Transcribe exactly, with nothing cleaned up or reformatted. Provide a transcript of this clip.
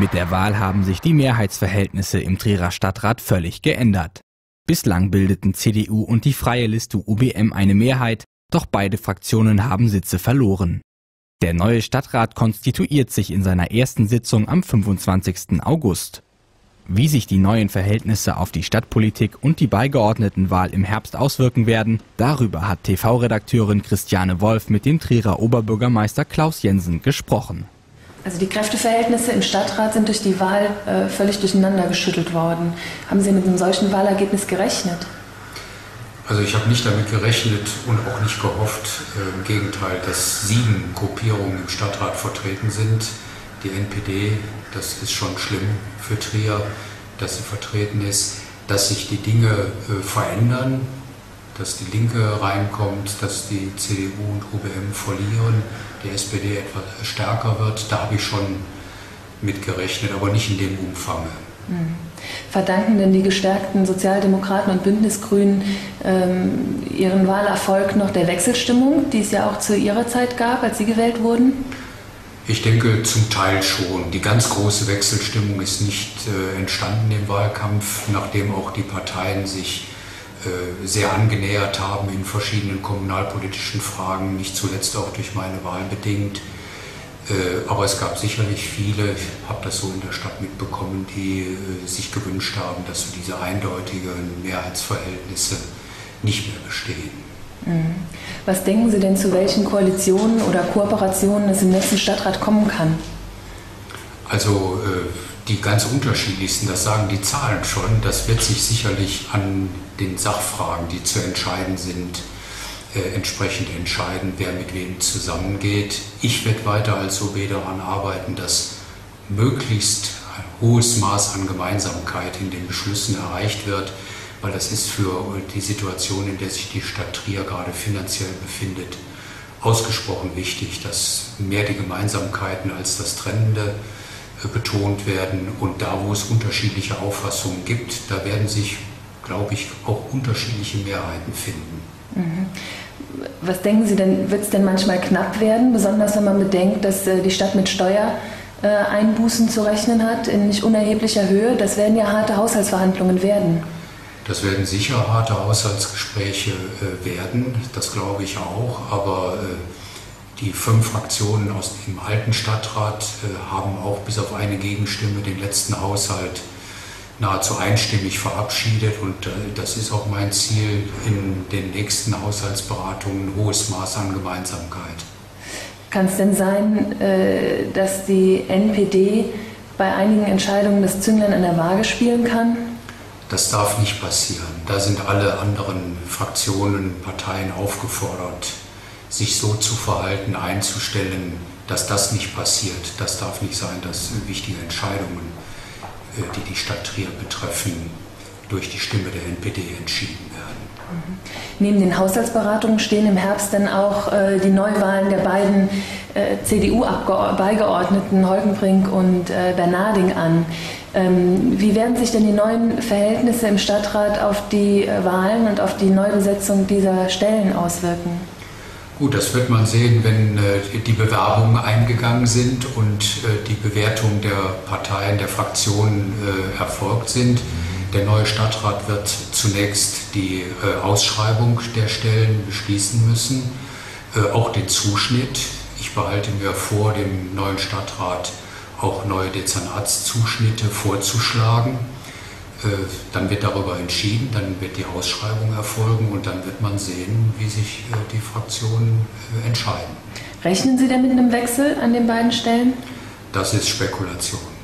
Mit der Wahl haben sich die Mehrheitsverhältnisse im Trierer Stadtrat völlig geändert. Bislang bildeten C D U und die Freie Liste U B M eine Mehrheit, doch beide Fraktionen haben Sitze verloren. Der neue Stadtrat konstituiert sich in seiner ersten Sitzung am fünfundzwanzigsten August. Wie sich die neuen Verhältnisse auf die Stadtpolitik und die Beigeordnetenwahl im Herbst auswirken werden, darüber hat T V-Redakteurin Christiane Wolff mit dem Trierer Oberbürgermeister Klaus Jensen gesprochen. Also die Kräfteverhältnisse im Stadtrat sind durch die Wahl äh, völlig durcheinander geschüttelt worden. Haben Sie mit einem solchen Wahlergebnis gerechnet? Also ich habe nicht damit gerechnet und auch nicht gehofft, äh, im Gegenteil, dass sieben Gruppierungen im Stadtrat vertreten sind. Die N P D, das ist schon schlimm für Trier, dass sie vertreten ist, dass sich die Dinge äh, verändern, dass die Linke reinkommt, dass die C D U und U B M verlieren, die S P D etwas stärker wird. Da habe ich schon mit gerechnet, aber nicht in dem Umfang. Verdanken denn die gestärkten Sozialdemokraten und Bündnisgrünen ähm, ihren Wahlerfolg noch der Wechselstimmung, die es ja auch zu ihrer Zeit gab, als sie gewählt wurden? Ich denke zum Teil schon. Die ganz große Wechselstimmung ist nicht äh, entstanden im Wahlkampf, nachdem auch die Parteien sich sehr angenähert haben in verschiedenen kommunalpolitischen Fragen, nicht zuletzt auch durch meine Wahl bedingt. Aber es gab sicherlich viele, ich habe das so in der Stadt mitbekommen, die sich gewünscht haben, dass so diese eindeutigen Mehrheitsverhältnisse nicht mehr bestehen. Was denken Sie denn, zu welchen Koalitionen oder Kooperationen es im nächsten Stadtrat kommen kann? Also die ganz unterschiedlichsten, das sagen die Zahlen schon, das wird sich sicherlich an den Sachfragen, die zu entscheiden sind, äh, entsprechend entscheiden, wer mit wem zusammengeht. Ich werde weiter als O B daran arbeiten, dass möglichst ein hohes Maß an Gemeinsamkeit in den Beschlüssen erreicht wird, weil das ist für die Situation, in der sich die Stadt Trier gerade finanziell befindet, ausgesprochen wichtig, dass mehr die Gemeinsamkeiten als das Trennende betont werden, und da, wo es unterschiedliche Auffassungen gibt, da werden sich, glaube ich, auch unterschiedliche Mehrheiten finden. Mhm. Was denken Sie denn, wird es denn manchmal knapp werden, besonders wenn man bedenkt, dass äh, die Stadt mit Steuereinbußen zu rechnen hat in nicht unerheblicher Höhe? Das werden ja harte Haushaltsverhandlungen werden. Das werden sicher harte Haushaltsgespräche äh, werden, das glaube ich auch, aber äh, die fünf Fraktionen aus dem alten Stadtrat äh, haben auch bis auf eine Gegenstimme den letzten Haushalt nahezu einstimmig verabschiedet, und äh, das ist auch mein Ziel in den nächsten Haushaltsberatungen, ein hohes Maß an Gemeinsamkeit. Kann es denn sein, äh, dass die N P D bei einigen Entscheidungen das Zünglein an der Waage spielen kann? Das darf nicht passieren. Da sind alle anderen Fraktionen, Parteien aufgefordert, sich so zu verhalten, einzustellen, dass das nicht passiert. Das darf nicht sein, dass wichtige Entscheidungen, die die Stadt Trier betreffen, durch die Stimme der N P D entschieden werden. Neben den Haushaltsberatungen stehen im Herbst dann auch äh, die Neuwahlen der beiden äh, C D U-Beigeordneten Holtenbrink und äh, Bernarding an. Ähm, wie werden sich denn die neuen Verhältnisse im Stadtrat auf die äh, Wahlen und auf die Neubesetzung dieser Stellen auswirken? Gut, das wird man sehen, wenn äh, die Bewerbungen eingegangen sind und äh, die Bewertung der Parteien, der Fraktionen äh, erfolgt sind. Der neue Stadtrat wird zunächst die äh, Ausschreibung der Stellen beschließen müssen, äh, auch den Zuschnitt. Ich behalte mir vor, dem neuen Stadtrat auch neue Dezernatszuschnitte vorzuschlagen. Dann wird darüber entschieden, dann wird die Ausschreibung erfolgen und dann wird man sehen, wie sich die Fraktionen entscheiden. Rechnen Sie denn mit einem Wechsel an den beiden Stellen? Das ist Spekulation.